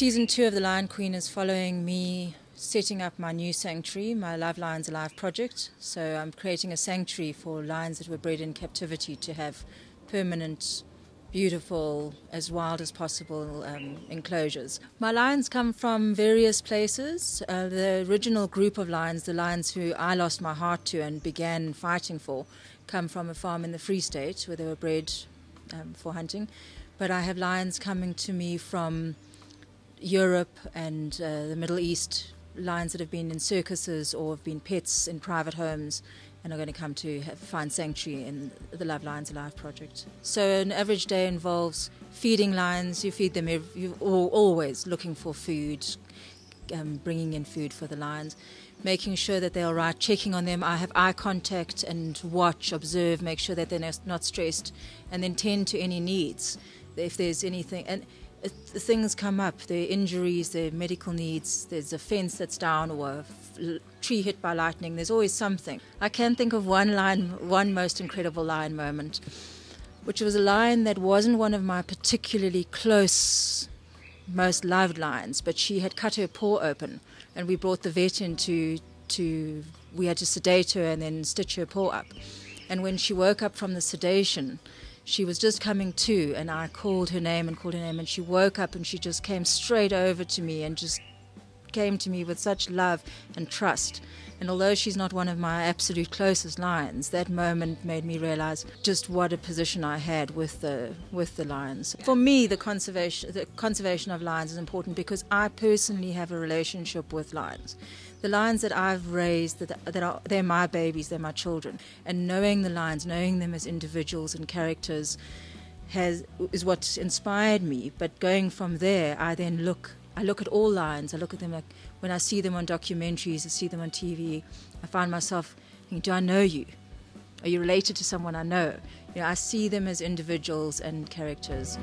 Season 2 of The Lion Queen is following me setting up my new sanctuary, my Love Lions Alive project. So I'm creating a sanctuary for lions that were bred in captivity to have permanent, beautiful, as wild as possible enclosures. My lions come from various places. The original group of lions, the lions who I lost my heart to and began fighting for, come from a farm in the Free State where they were bred for hunting. But I have lions coming to me from Europe and the Middle East, lions that have been in circuses or have been pets in private homes and are going to come to find sanctuary in the Love Lions Alive project. So an average day involves feeding lions. You feed them, you're always looking for food, bringing in food for the lions, making sure that they're all right, checking on them. I have eye contact and watch, observe, make sure that they're not stressed, and then tend to any needs if there's anything. And things come up, there are injuries, there are medical needs, there's a fence that's down or a tree hit by lightning, there's always something. I can think of one most incredible lion moment, which was a lion that wasn't one of my particularly close, most loved lions, but she had cut her paw open and we brought the vet in we had to sedate her and then stitch her paw up. And when she woke up from the sedation, she was just coming to, and I called her name, and she woke up and she just came straight over to me and just came to me with such love and trust. And although she's not one of my absolute closest lions, that moment made me realize just what a position I had with the lions. For me, the conservation of lions is important because I personally have a relationship with lions. The lions that I've raised, they're my babies, they're my children. And knowing the lions, knowing them as individuals and characters is what inspired me. But going from there, I look at all lions. I look at them like when I see them on documentaries, I see them on TV, I find myself thinking, do I know you? Are you related to someone I know? You know, I see them as individuals and characters.